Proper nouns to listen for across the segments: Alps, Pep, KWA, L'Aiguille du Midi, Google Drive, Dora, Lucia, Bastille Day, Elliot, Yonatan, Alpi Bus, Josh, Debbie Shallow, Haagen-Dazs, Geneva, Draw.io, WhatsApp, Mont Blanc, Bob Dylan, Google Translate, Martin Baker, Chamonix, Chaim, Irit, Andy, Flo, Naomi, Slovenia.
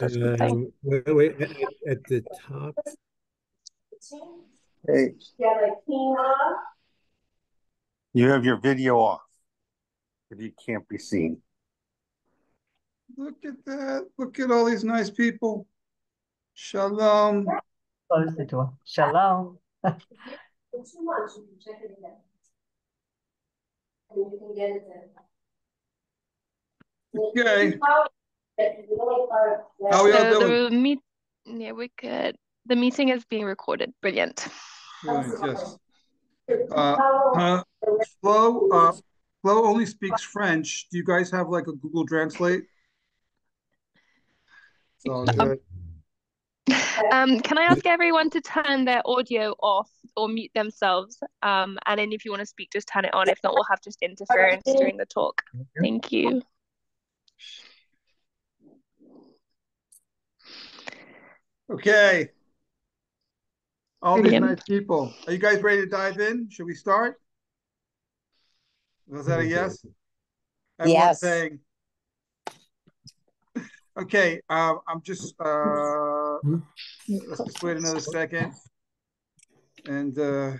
Wait, at the top. Hey. You have your video off, but you can't be seen. Look at that. Look at all these nice people. Shalom. Close the door. Shalom. It's too much. You can check it again. And you can get it then. Okay. How we all doing? Yeah, we could. The meeting is being recorded. Brilliant. Right, yes. Flo only speaks French. Do you guys have like a Google Translate? Can I ask everyone to turn their audio off or mute themselves? And then if you want to speak, just turn it on. If not, we'll have just interference during the talk. Thank you. Okay. All these nice people. Are you guys ready to dive in? Should we start? Was that a yes? Everyone's saying. Okay, I'm just let's just wait another second. And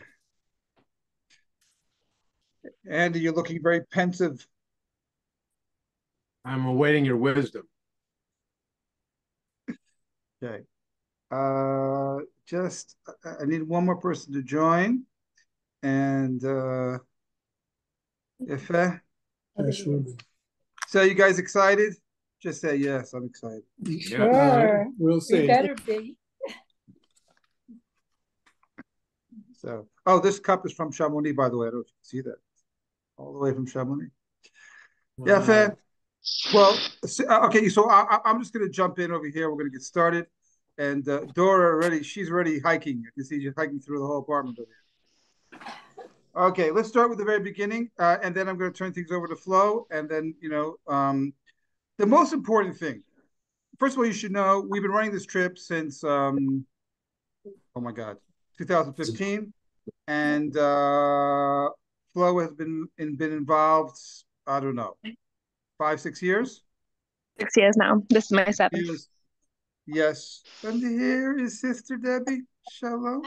Andy, you're looking very pensive. I'm awaiting your wisdom. Okay. I need one more person to join. And Efe. So you guys excited? Just say yes, I'm excited. Sure. Yeah. We'll see. You better be. So, oh, this cup is from Chamonix, by the way. I don't know if you can see that. All the way from Chamonix. Wow. Yeah, fan. Well, okay, so I'm just going to jump in over here. We're going to get started. And Dora already, she's already hiking. You can see she's hiking through the whole apartment over here. Okay, let's start with the very beginning. And then I'm going to turn things over to Flo. And then, you know, the most important thing, first of all, you should know we've been running this trip since, 2015. And Flo has been involved, I don't know, 5, 6 years? 6 years now. This is my 7th. Yes. And here is Sister Debbie Shallow.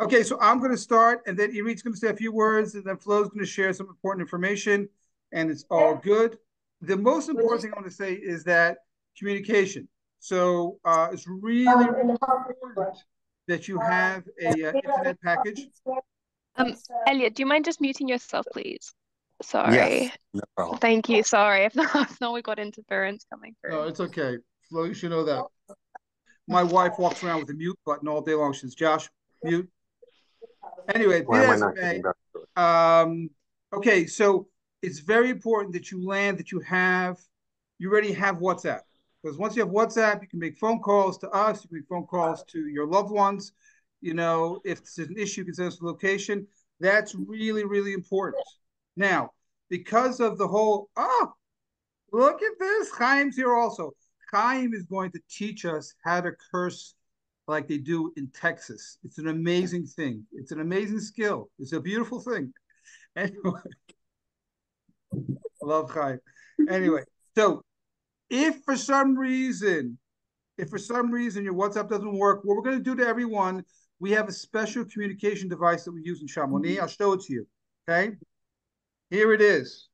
Okay, so I'm going to start, and then Irit's going to say a few words, and then Flo's going to share some important information, and it's all good. The most important thing I want to say is that communication. So it's really important that you have a internet package. Elliot, do you mind just muting yourself, please? Sorry. Yes, no problem. Thank you. Sorry. If not, we got interference coming through. No, it's okay. Flo, you should know that. My wife walks around with a mute button all day long. She says, Josh, mute. Anyway, okay, so it's very important that you land, that you already have WhatsApp. Because once you have WhatsApp, you can make phone calls to us, you can make phone calls to your loved ones. You know, if it's an issue, you can send us the location. That's really, really important. Now, because of the whole, oh, look at this, Chaim's here also. Chaim is going to teach us how to curse like they do in Texas. It's an amazing thing. It's an amazing skill. It's a beautiful thing. Anyway. I love Chaim. Anyway, so if for some reason your WhatsApp doesn't work, what we're going to do to everyone, we have a special communication device that we use in Chamonix. I'll show it to you, okay? Here it is.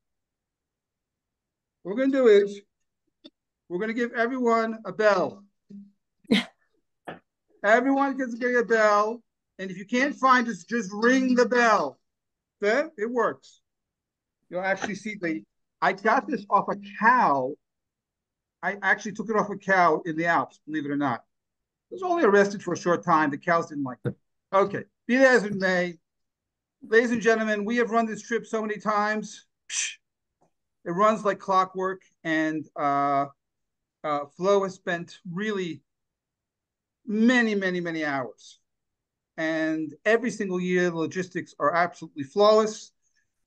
What we're going to do is we're going to give everyone a bell. Everyone gets to get a bell, and if you can't find us, just ring the bell. Okay? It works. You'll actually see I got this off a cow. I actually took it off a cow in the Alps, believe it or not. It was only arrested for a short time. The cows didn't like it. Okay, be that as it may, ladies and gentlemen, we have run this trip so many times. It runs like clockwork, and Flo has spent really many, many, many hours. And every single year, the logistics are absolutely flawless.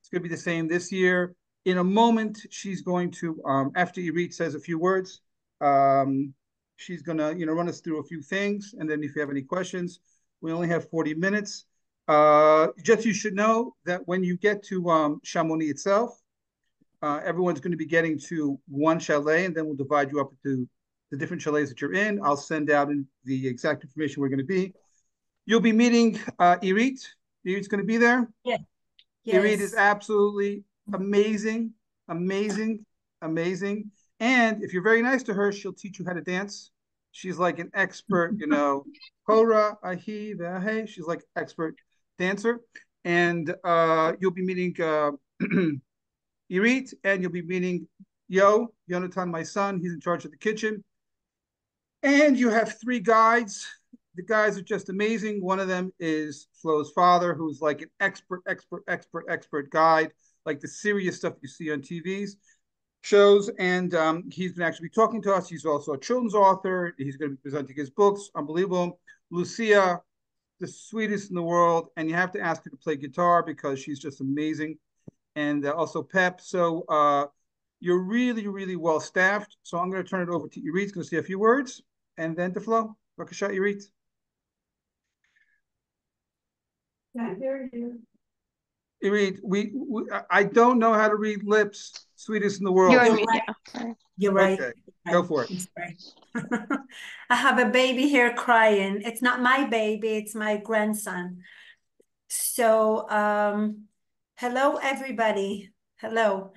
It's going to be the same this year. In a moment, she's going to, after Irit says a few words, she's going to, you know, run us through a few things. And then if you have any questions, we only have 40 minutes. Just you should know that when you get to Chamonix itself, everyone's going to be getting to one chalet, and then we'll divide you up into the different chalets that you're in. I'll send out the exact information we're going to be. You'll be meeting Irit. Irit's going to be there. Yeah. Yes. Irit is absolutely amazing, amazing, amazing. And if you're very nice to her, she'll teach you how to dance. She's like an expert, you know, Kora, Ahi, Vahe. She's like expert dancer. And you'll be meeting Irit, and you'll be meeting Yonatan, my son. He's in charge of the kitchen. And you have three guides. The guys are just amazing. One of them is Flo's father, who's like an expert guide, like the serious stuff you see on TVs, shows. And he's going to actually be talking to us. He's also a children's author. He's going to be presenting his books. Unbelievable. Lucia, the sweetest in the world. And you have to ask her to play guitar because she's just amazing. And also Pep. So you're really, really well staffed. So I'm going to turn it over to Irit. He's going to say a few words and then to Flo. Bakasha, Irit. Yeah, there you go. Irit, I don't know how to read lips. Sweetest in the world. You're right. Okay. You're right. Okay. Go for it. I have a baby here crying. It's not my baby. It's my grandson. So, hello, everybody. Hello.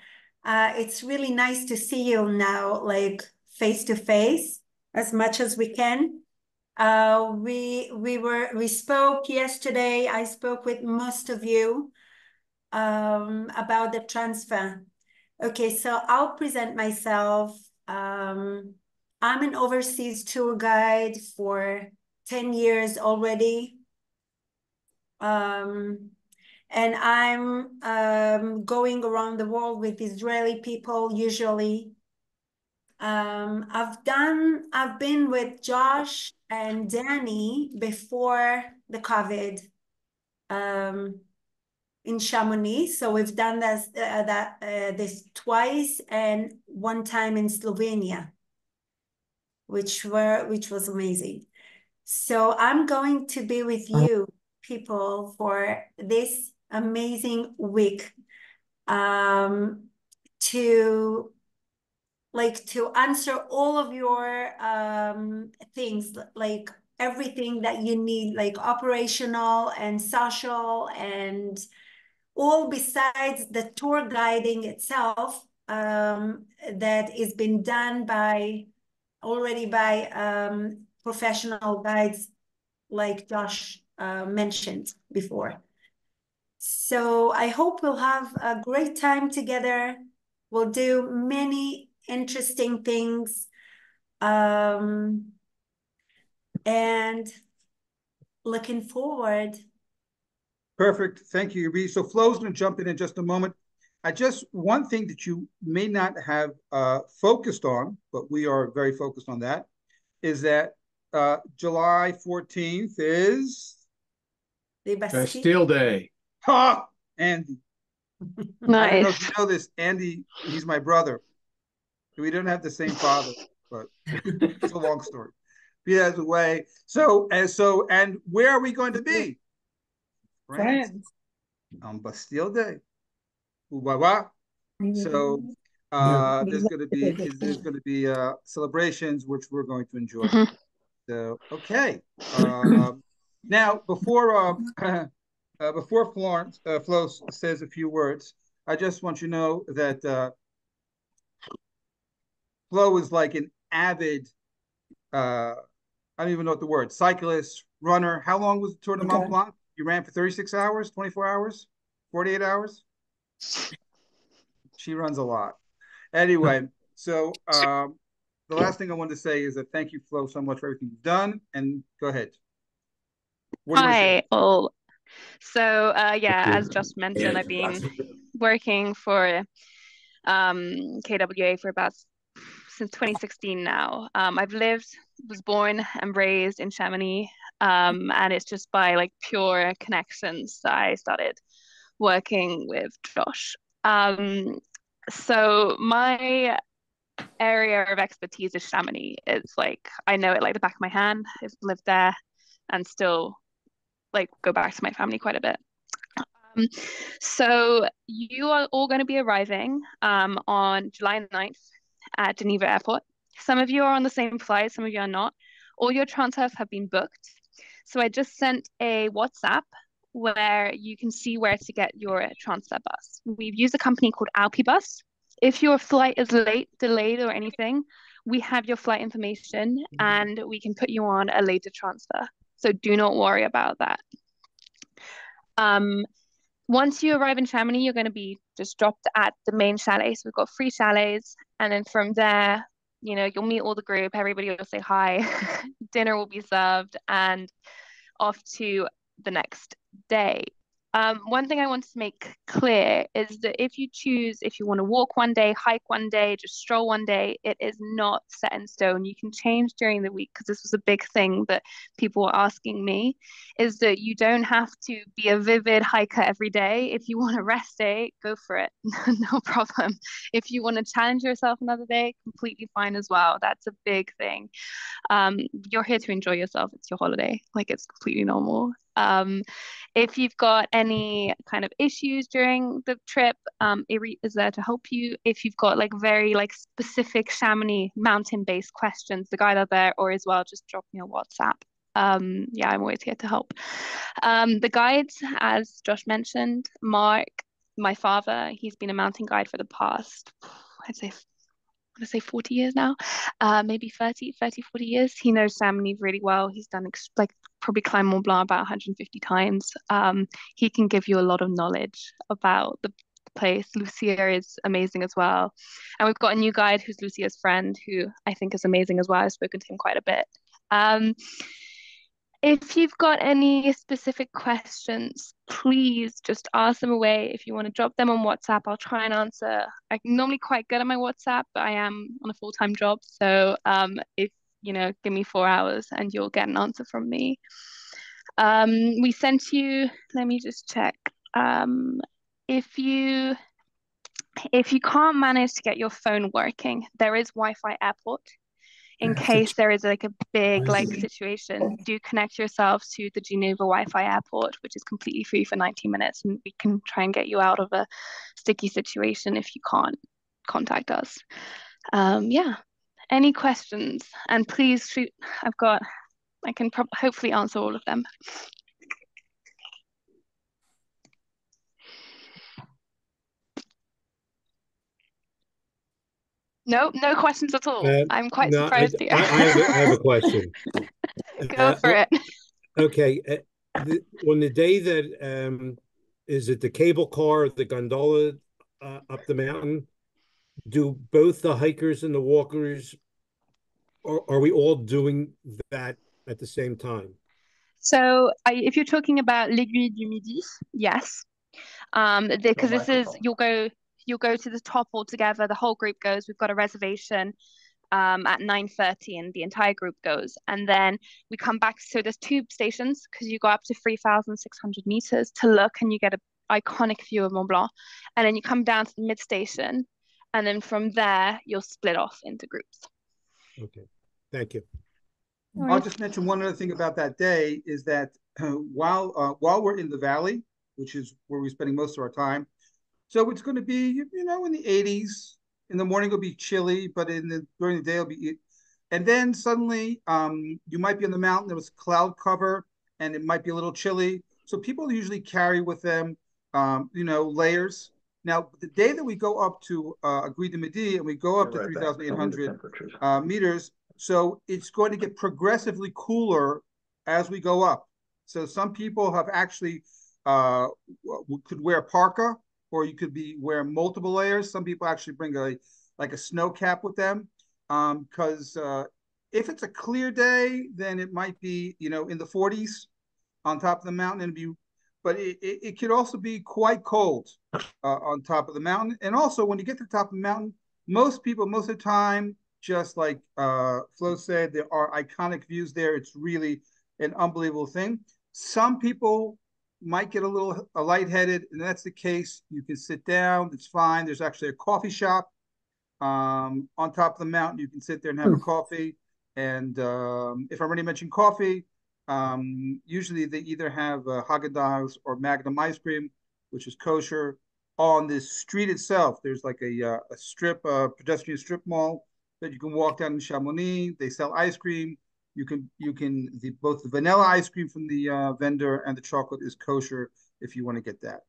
It's really nice to see you now, like face to face, as much as we can. We spoke yesterday. I spoke with most of you about the transfer. Okay, so I'll present myself. I'm an overseas tour guide for 10 years already. And I'm going around the world with Israeli people usually. I've been with Josh and Danny before the COVID in Chamonix. So we've done this twice and one time in Slovenia, which was amazing. So I'm going to be with you people for this amazing week to answer all of your things, like everything that you need, like operational and social and all besides the tour guiding itself that is been done by professional guides like Josh mentioned before. So I hope we'll have a great time together. We'll do many interesting things. And looking forward. Perfect. Thank you, Irit. So Flo's going to jump in just a moment. One thing that you may not have focused on, but we are very focused on that, is that July 14th is... the Bastille Day. Ha! Andy. Nice. I don't know if you know this. Andy, he's my brother. We don't have the same father, but it's a long story. But yeah, as a way. So, where are we going to be? France. On Bastille Day. So there's going to be celebrations which we're going to enjoy. Mm-hmm. So okay. Now before Florence Flo says a few words, I just want you to know that. Flo is like an avid, I don't even know what the word, cyclist, runner. How long was the Tour de Mont Blanc? You ran for 36 hours, 24 hours, 48 hours? She runs a lot. Anyway, so the last thing I wanted to say is that thank you, Flo, so much for everything you've done. And go ahead. Hi, all. So, as just mentioned, I've been working for KWA for about since 2016 now. I've was born and raised in Chamonix, and it's just by like pure connections that I started working with Josh. So my area of expertise is Chamonix. It's like, I know it like the back of my hand. I've lived there and still like go back to my family quite a bit. So you are all going to be arriving on July 9th at Geneva Airport. Some of you are on the same flight, some of you are not. All your transfers have been booked. So I just sent a WhatsApp where you can see where to get your transfer bus. We've used a company called Alpi Bus. If your flight is late, delayed or anything, we have your flight information and we can put you on a later transfer. So do not worry about that. Once you arrive in Chamonix, you're going to be just dropped at the main chalet. So we've got 3 chalets. And then from there, you know, you'll meet all the group. Everybody will say hi. Dinner will be served and off to the next day. One thing I wanted to make clear is that if you choose, if you want to walk one day, hike one day, just stroll one day, it is not set in stone. You can change during the week, because this was a big thing that people were asking me, is that you don't have to be a vivid hiker every day. If you want a rest day, go for it. No problem. If you want to challenge yourself another day, completely fine as well. That's a big thing. You're here to enjoy yourself. It's your holiday. Like, it's completely normal. If you've got any kind of issues during the trip, Irit is there to help you. If you've got very specific Chamonix mountain-based questions, the guides are there, or as well, just drop me a WhatsApp. Yeah, I'm always here to help. The guides, as Josh mentioned, Mark, my father, he's been a mountain guide for the past, I want to say 40 years now, maybe 40 years. He knows Chamonix really well. He's done probably climbed Mont Blanc about 150 times. He can give you a lot of knowledge about the place. Lucia is amazing as well. And we've got a new guide who's Lucia's friend, who I think is amazing as well. I've spoken to him quite a bit. If you've got any specific questions, please just ask them away. If you want to drop them on WhatsApp, I'll try and answer. I'm normally quite good at my WhatsApp, but I am on a full-time job. So if you know, give me 4 hours and you'll get an answer from me. We sent you, let me just check. If you can't manage to get your phone working, there is Wi-Fi airport. In case there is a big situation, do connect yourself to the Geneva Wi-Fi airport, which is completely free for 90 minutes. And we can try and get you out of a sticky situation if you can't contact us. Yeah, any questions? And please shoot, I can hopefully answer all of them. No, no questions at all. I'm quite surprised. I have a question. Go for it. Okay. On the day that, is it the cable car, the gondola up the mountain, do both the hikers and the walkers, or are we all doing that at the same time? So if you're talking about L'Aiguille du Midi, yes. Because this is, you'll go to the top all together. The whole group goes. We've got a reservation at 9:30 and the entire group goes. And then we come back. So there's 2 stations, because you go up to 3,600 meters to look and you get an iconic view of Mont Blanc. And then you come down to the mid station. And then from there, you'll split off into groups. Okay, thank you. Right. I'll just mention one other thing about that day is that while we're in the valley, which is where we're spending most of our time, so it's going to be, in the 80s. In the morning, it'll be chilly, but during the day, it'll be. And then suddenly, you might be on the mountain. There was cloud cover, and it might be a little chilly. So people usually carry with them, layers. Now, the day that we go up to L'Aiguille du Midi, and we go up to 3,800 meters, so it's going to get progressively cooler as we go up. So some people have actually could wear a parka, or you could be wearing multiple layers. Some people actually bring a snow cap with them, because if it's a clear day, then it might be, in the 40s on top of the mountain, but it could also be quite cold on top of the mountain. And also when you get to the top of the mountain, most of the time, just like Flo said, there are iconic views there. It's really an unbelievable thing. Some people might get a little lightheaded, and that's the case. You can sit down, it's fine. There's actually a coffee shop on top of the mountain. You can sit there and have a coffee. And if I already mentioned coffee, usually they either have Haagen-Dazs or Magnum ice cream, which is kosher. On the street itself, there's a pedestrian strip mall that you can walk down in Chamonix. They sell ice cream. Both the vanilla ice cream from the vendor and the chocolate is kosher if you want to get that.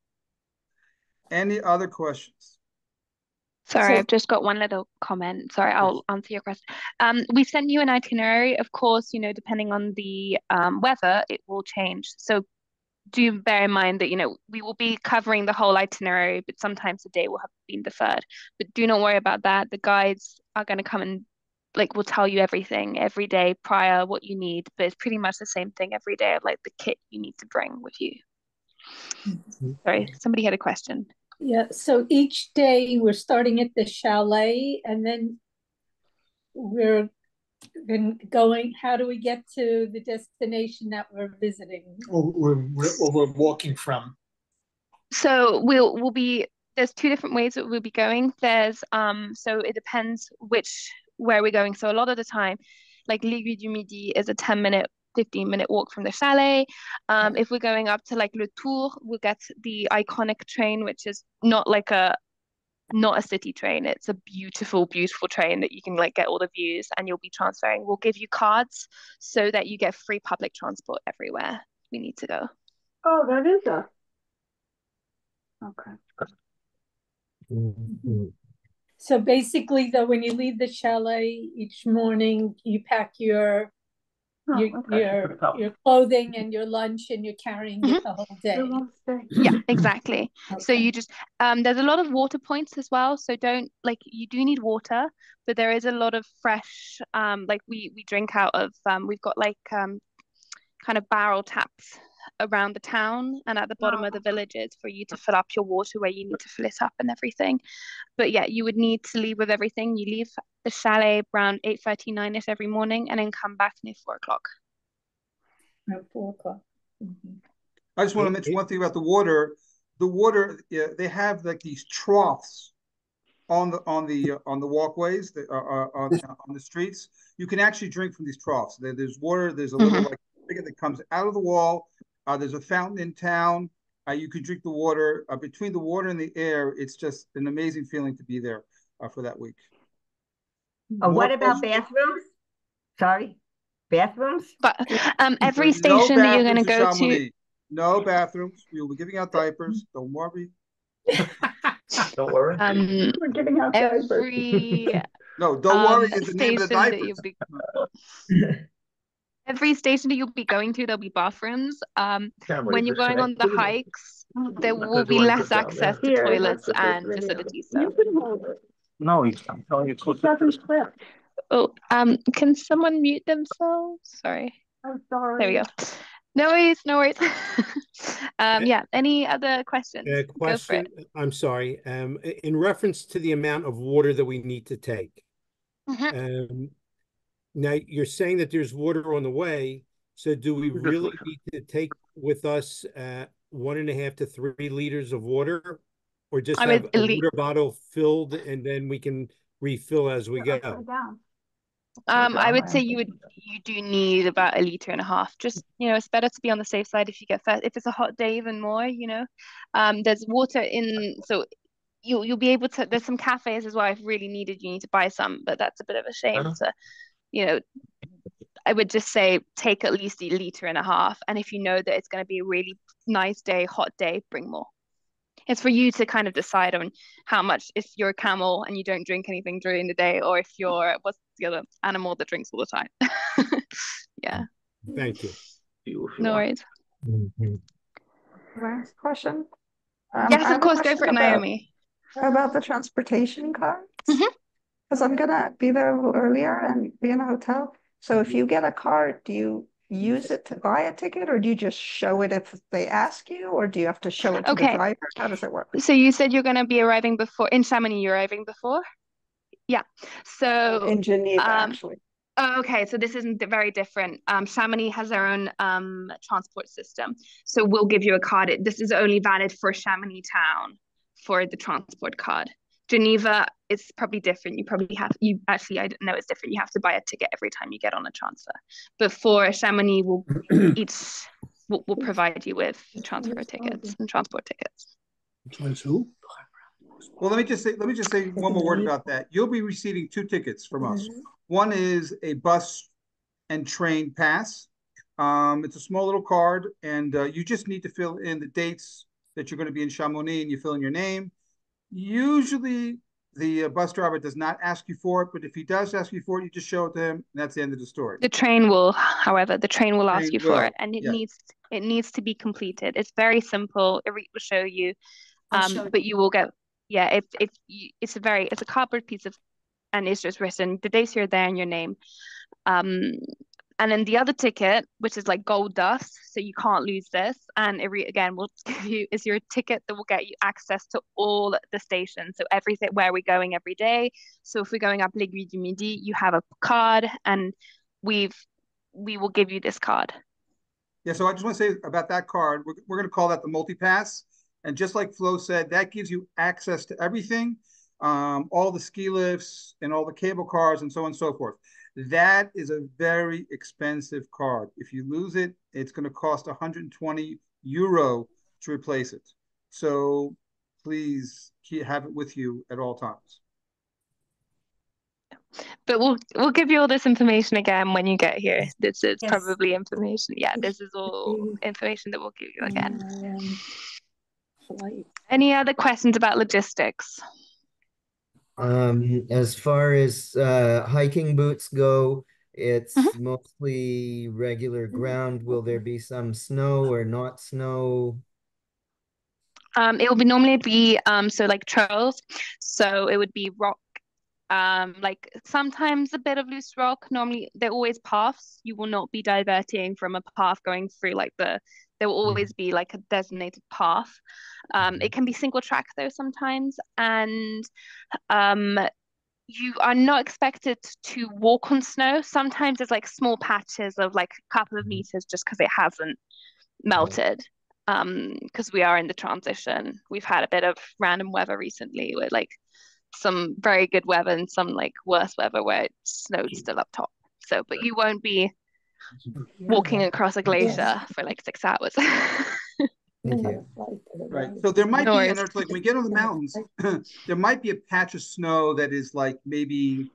Any other questions? Sorry, I've just got one little comment. Sorry, I'll answer your question. We sent you an itinerary. Of course, you know, depending on the weather, it will change. So do bear in mind that, you know, we will be covering the whole itinerary, but sometimes the day will have been deferred. But do not worry about that. The guides are going to come and, like, will tell you everything every day prior, what you need. But it's pretty much the same thing every day, like the kit you need to bring with you. Sorry, somebody had a question. Yeah, so each day we're starting at the chalet and then we're going, how do we get to the destination that we're visiting? Or we're walking from? So we'll be, there's two different ways that we'll be going. There's, so it depends where we're going. So a lot of the time, like L'Aiguille du Midi is a 10-minute, 15-minute walk from the chalet. If we're going up to like Le Tour, we'll get the iconic train, which is not a city train. It's a beautiful, beautiful train that you can like get all the views, and you'll be transferring. We'll give you cards so that you get free public transport everywhere we need to go. Oh, that is a... Okay. So basically though, when you leave the chalet each morning, you pack your clothing and your lunch, and you're carrying it the whole day. Yeah, exactly. Okay. So you just there's a lot of water points as well. So you do need water, but there is a lot of fresh we drink out of. We've got kind of barrel taps around the town and at the bottom of the villages for you to fill up your water where you need to fill it up and everything. But yeah, you would need to leave with everything. You leave the chalet around 8:39ish every morning and then come back near 4 o'clock. I just want to mention one thing about the water. The water, they have like these troughs on the walkways that are on the streets. You can actually drink from these troughs. There's water. There's a little spigot that comes out of the wall. There's a fountain in town. You can drink the water. Between the water and the air, it's just an amazing feeling to be there for that week. What about bathrooms? Sorry, bathrooms? But every station that you're going to go to... No bathrooms. We will be giving out diapers. Don't worry. Don't worry. We're giving out diapers. No, don't worry. It's the name of the diapers. Every station that you'll be going to, there'll be bathrooms. When you're going on the hikes, there will be less access to toilets and facilities. So. No, you can't. Oh, can someone mute themselves? Sorry. I'm sorry. There we go. No worries, no worries. Yeah, any other questions? Question. Go for it. I'm sorry. In reference to the amount of water that we need to take, now, you're saying that there's water on the way, so do we really need to take with us 1.5 to 3 liters of water, or just have a water bottle filled and then we can refill as we go? I would say you do need about 1.5 liters. Just, you know, it's better to be on the safe side if you get fat. If it's a hot day, even more, you know. There's water in, so... You'll be able to, there's some cafes as well. If really needed, you need to buy some, but that's a bit of a shame. So, you know, I would just say take at least 1.5 liters. And if you know that it's going to be a really nice day, hot day, bring more. It's for you to kind of decide on how much, if you're a camel and you don't drink anything during the day, or if you're, what's the other animal that drinks all the time? Yeah. Thank you. No worries. Last question. Yes, of course. Go for it, Naomi. About the transportation cards, because I'm gonna be there earlier and be in a hotel. So if you get a card, do you use it to buy a ticket, or do you just show it if they ask you, or do you have to show it to the driver? How does it work? So you said you're gonna be arriving before in Chamonix. You're arriving before, yeah. So in Geneva, actually. Okay, so this isn't very different. Chamonix has their own transport system. So we'll give you a card. This is only valid for Chamonix town for the transport card. Geneva is probably different. You probably have, you actually, I don't know, it's different. You have to buy a ticket every time you get on a transfer. But for Chamonix, we'll provide you with transfer tickets and transport tickets. Well, let me just say one more word about that. You'll be receiving two tickets from us. One is a bus and train pass. It's a small little card, and you just need to fill in the dates that you're going to be in Chamonix, and you fill in your name. Usually the bus driver does not ask you for it, but if he does ask you for it, you just show it to him, and that's the end of the story. The train will, however, the train will ask you for it, and it needs to be completed. It's very simple. Irit will show you, but you will get, it's a cardboard piece of, and it's just written the dates you're there and your name. And then the other ticket, which is like gold dust, so you can't lose this. And Irit again will give you, is your ticket that will get you access to all the stations. So everything, where we're going every day. So if we're going up L'Aiguille du Midi, you have a card, and we will give you this card. Yeah, so I just want to say about that card, we're going to call that the multi-pass. And just like Flo said, that gives you access to everything, all the ski lifts and all the cable cars and so on and so forth. That is a very expensive card. If you lose it, it's going to cost 120 euro to replace it. So please have it with you at all times. But we'll give you all this information again when you get here. This is probably information. Yeah, this is all information that we'll give you again. Any other questions about logistics? As far as hiking boots go, it's mostly regular ground. Will there be some snow or not snow? It will normally be so like trails. So it would be rock, like sometimes a bit of loose rock. Normally they're always paths. You will not be diverting from a path going through like the, there will always be like a designated path. It can be single track though sometimes. And you are not expected to walk on snow. Sometimes there's like small patches of like a couple of meters just because it hasn't melted. Because we are in the transition. We've had a bit of random weather recently with like some very good weather and some like worse weather where it snowed still up top. So, but you won't be walking across a glacier for like 6 hours. Right. So there might be, and it's like when we get on the mountains, there might be a patch of snow that is like maybe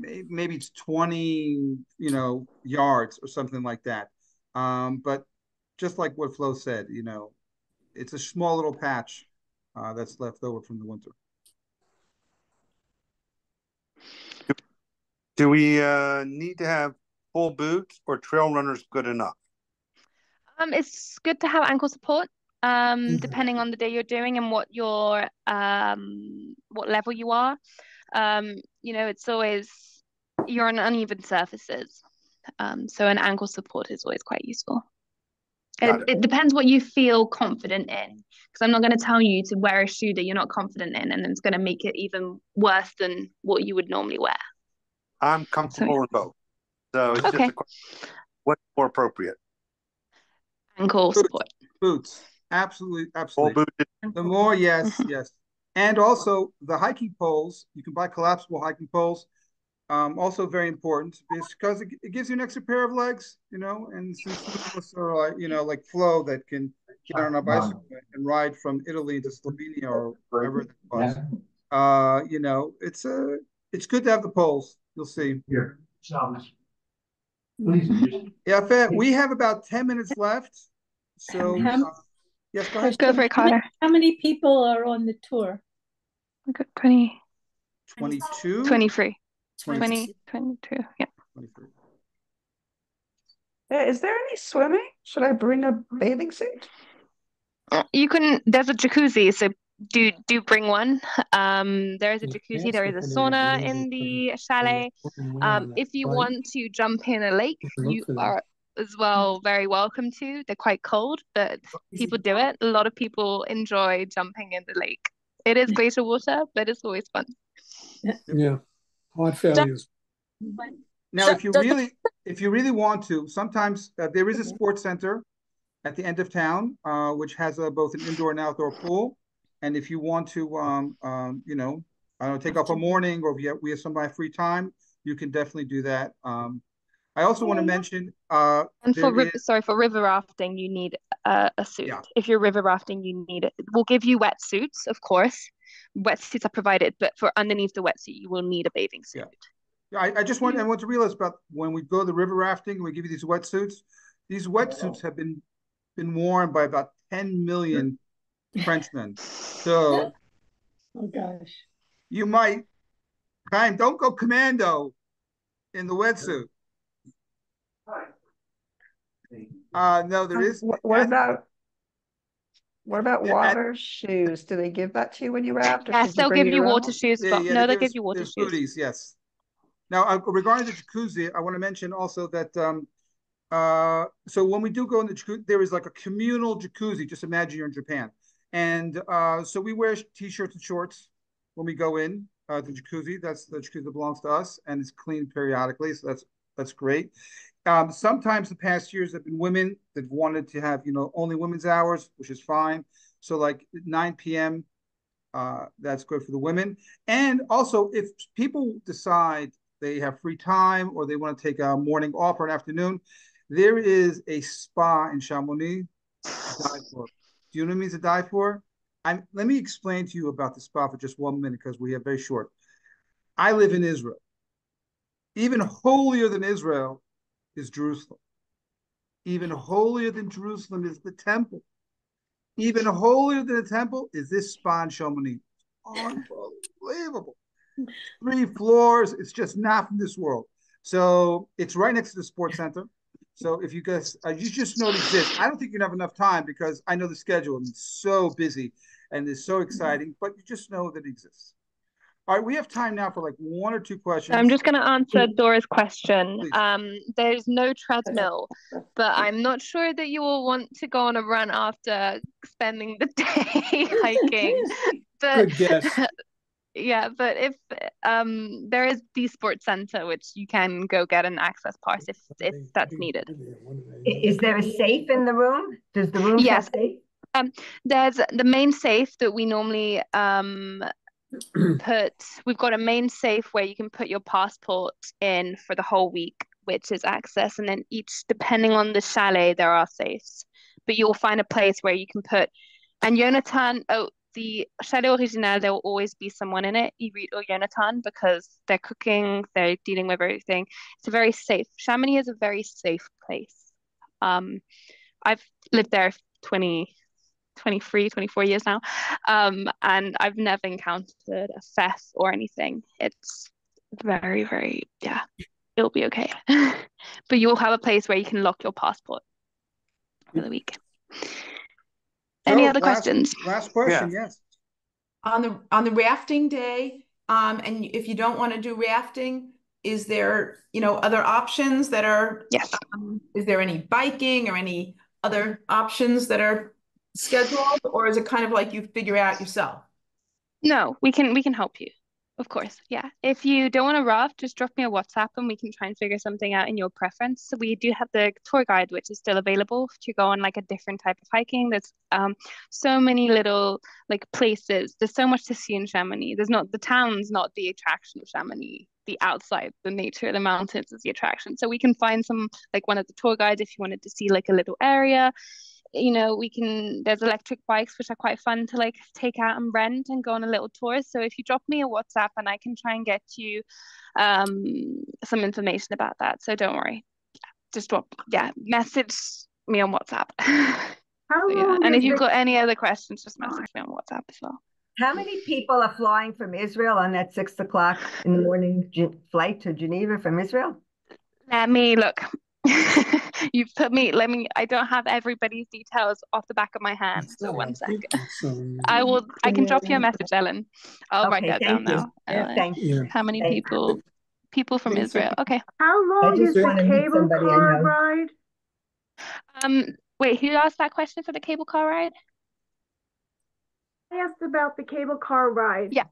it's 20, yards or something like that. But just like what Flo said, it's a small little patch that's left over from the winter. Do we need to have full boots or trail runners good enough? It's good to have ankle support, depending on the day you're doing and what your what level you are. It's always, you're on uneven surfaces, so an ankle support is always quite useful. It depends what you feel confident in, because I'm not going to tell you to wear a shoe that you're not confident in, and it's going to make it even worse than what you would normally wear. I'm comfortable in both. So it's just a question, what's more appropriate? Ankle support. Boots. Absolutely. The more, yes. And also the hiking poles, you can buy collapsible hiking poles. Also very important because it gives you an extra pair of legs, and since people are like Flo that can get on a bicycle and ride from Italy to Slovenia or wherever it was, it's good to have the poles. You'll see. We have about 10 minutes left. So, yes, go ahead. Go for it, Connor. How many people are on the tour? 20. 22? 23. 22, yeah. 23. Is there any swimming? Should I bring a bathing suit? You can, there's a jacuzzi, so do bring one. There is a jacuzzi, there is a sauna in the chalet. If you want to jump in a lake, you are as well very welcome to. They're quite cold, but people do it. A lot of people enjoy jumping in the lake. It is glacial water, but it's always fun. Yeah. Hard failures. Now, if you really want to, sometimes there is a sports center at the end of town, which has both an indoor and outdoor pool. And if you want to, take off a morning, or if we have some free time, you can definitely do that. I also want to mention. For river rafting, you need a suit. Yeah. If you're river rafting, you need it. We'll give you wetsuits, of course, wetsuits are provided, but for underneath the wetsuit, you will need a bathing suit. Yeah, I just want everyone to realize about when we go to the river rafting, and we give you these wetsuits. These wetsuits have been worn by about 10 million Frenchmen. So, oh gosh, you might, Chaim, don't go commando in the wetsuit. No, there is. What about water shoes? Do they give that to you when you raft? Yes, they'll give you water shoes. No, they'll give you water shoes. Foodies, yes. Now, regarding the jacuzzi, I want to mention also that so when we do go in the jacuzzi, there is like a communal jacuzzi. Just imagine you're in Japan. And so we wear T-shirts and shorts when we go in the jacuzzi. That's the jacuzzi that belongs to us, and it's cleaned periodically. So that's great. Sometimes the past years have been women that wanted to have, only women's hours, which is fine. So like 9 p.m., that's good for the women. And also if people decide they have free time or they want to take a morning off or an afternoon, there is a spa in Chamonix to die for. Do you know what it means to die for? Let me explain to you about the spa for just 1 minute because we are very short. I live in Israel. Even holier than Israel is Jerusalem. Even holier than Jerusalem is the temple. Even holier than the temple is this spa in Chamonix. Unbelievable. 3 floors. It's just not from this world. So it's right next to the sports center. So if you guys, you just know it exists. I don't think you'd have enough time because I know the schedule and it's so busy and it's so exciting, but you just know that it exists. All right, we have time now for like 1 or 2 questions. I'm just going to answer Dora's question. There's no treadmill, but I'm not sure that you will want to go on a run after spending the day hiking. But, good guess. Yeah, but if there is the sports center, which you can go get an access pass if that's needed. Is there a safe in the room? Does the room have a safe? There's the main safe that we normally... we've got a main safe where you can put your passport in for the whole week, which is access, and then each, depending on the chalet, there are safes, but you'll find a place where you can put, and Yonatan, the Chalet Original, there will always be someone in it, Irit or Yonatan, because they're cooking, they're dealing with everything. It's a very safe, Chamonix is a very safe place. I've lived there 24 years now, and I've never encountered a theft or anything. It's very, very, it'll be okay. But you'll have a place where you can lock your passport for the week. Any other questions? Last question, yes. On the rafting day, and if you don't want to do rafting, is there, other options that are, is there any biking or any other options that are scheduled, or is it kind of like you figure out yourself? No, we can help you, of course. If you don't want to raft, just drop me a WhatsApp and we can try and figure something out in your preference. So we do have the tour guide, which is still available to go on like a different type of hiking. There's so many little places. There's so much to see in Chamonix. There's not the town's not the attraction of Chamonix. The outside, the nature of the mountains is the attraction. So we can find some, one of the tour guides if you wanted to see a little area. There's electric bikes which are quite fun to take out and rent and go on a little tour. So if you drop me a WhatsApp and I can try and get you some information about that. So don't worry, just message me on WhatsApp. And if you've got any other questions, just message me on WhatsApp as well. How many people are flying from Israel on that 6 o'clock in the morning flight to Geneva from Israel? Let me look. You've put me, I don't have everybody's details off the back of my hand. So 1 second. I can drop you a message, Ellen. I'll write that down now. Thank you. How many people? People from Israel. Okay. How long is the cable car ride? Wait, who asked that question for the cable car ride? I asked about the cable car ride. Yeah.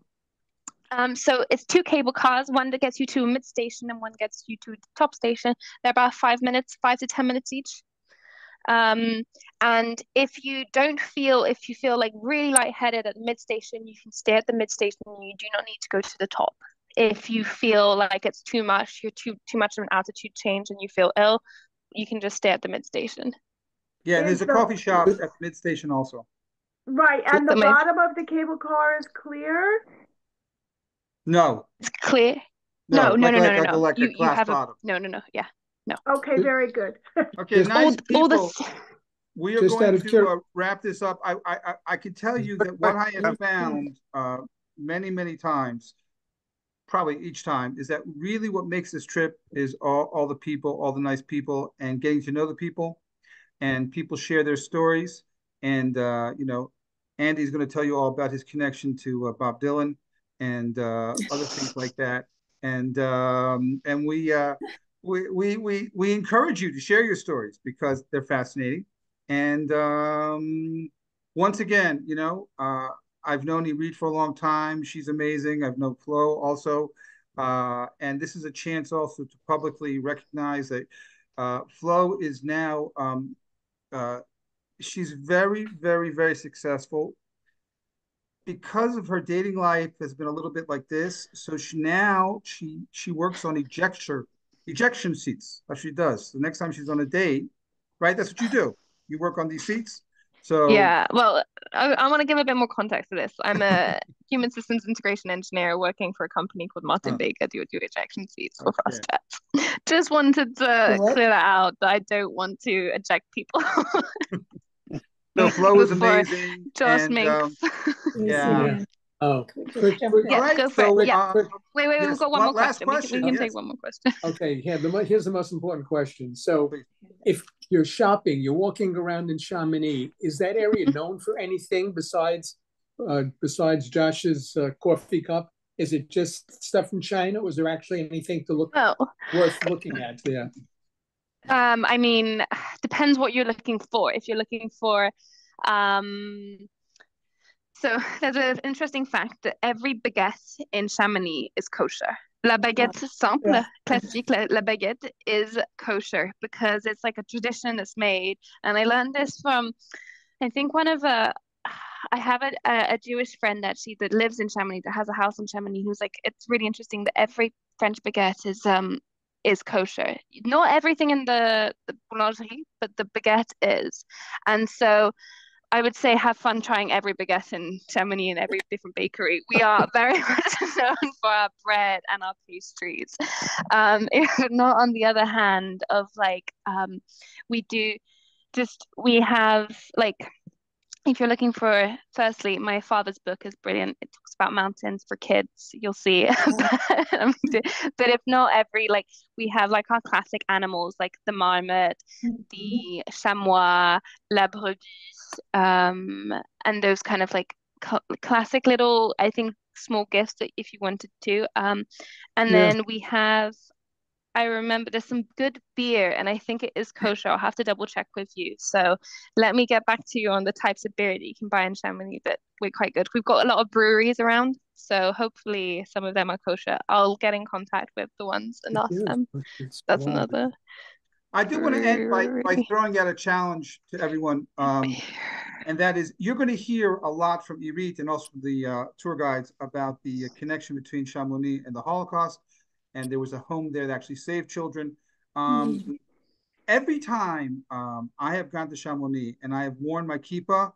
So it's 2 cable cars, one that gets you to a mid station and one gets you to the top station. They're about 5 to 10 minutes each. And if you feel really lightheaded at the mid station, you can stay at the mid station. You do not need to go to the top. If you feel like it's too much, you're too much of an altitude change and you feel ill, you can just stay at the mid station. Yeah, there's a coffee shop at mid station also. Right, and the bottom of the cable car is clear? No. It's clear? No. You have a, no. Yeah, no. Okay, very good. Okay, nice people. We are going to wrap this up. I can tell you that what I have found many times, probably each time, is that really what makes this trip is all the people, all the nice people, and getting to know the people, and people share their stories. And, you know, Andy's going to tell you all about his connection to Bob Dylan and other things like that. And we encourage you to share your stories because they're fascinating. And once again, you know, I've known Irit for a long time. She's amazing. I've known Flo also. And this is a chance also to publicly recognize that Flo is now, she's very successful. Because of her dating life has been a little bit like this, so she now works on ejection seats. That's what she does. The next time she's on a date, right? That's what you do. You work on these seats. So yeah, well, I want to give a bit more context to this. I'm a human systems integration engineer working for a company called Martin Baker who do ejection seats for fast jets. Just wanted to clear that out. That I don't want to eject people. No, Flo is amazing. Josh and, makes. Yeah. Oh. Yeah, right. Go for it. Yeah. Wait. Yes, we've got one more question. We can take one more question. Okay. Yeah. Here's the most important question. So, if you're shopping, you're walking around in Chamonix. Is that area known for anything besides Josh's coffee cup? Is it just stuff from China? Was there actually anything to worth looking at there? I mean, depends what you're looking for. If you're looking for, so there's an interesting fact that every baguette in Chamonix is kosher. La baguette simple, classique, la baguette is kosher because it's like a tradition that's made. And I learned this from, I think I have a Jewish friend actually that lives in Chamonix, that has a house in Chamonix, who's like, it's really interesting that every French baguette is kosher. Not everything in the boulangerie, but the baguette is. And so I would say have fun trying every baguette in Chamonix and every different bakery. We are very much known for our bread and our pastries. Not on the other hand of like, we have like, if you're looking for, firstly, my father's book is brilliant. It talks about mountains for kids. You'll see. But if not every, like we have like our classic animals, like the marmot, the chamois, la brebis, and those kind of like classic little, I think, small gifts that if you wanted to. Then we have, I remember there's some good beer and I think it is kosher. I'll have to double check with you. So let me get back to you on the types of beer that you can buy in Chamonix, but we're quite good. We've got a lot of breweries around. So hopefully some of them are kosher. I'll get in contact with the ones and ask them. That's another. I do want to end by throwing out a challenge to everyone. And that is, you're going to hear a lot from Irit and also the tour guides about the connection between Chamonix and the Holocaust. And there was a home there that actually saved children. Every time I have gone to Chamonix and I have worn my kippah,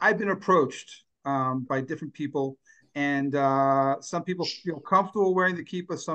I've been approached by different people. And some people feel comfortable wearing the kippah. Some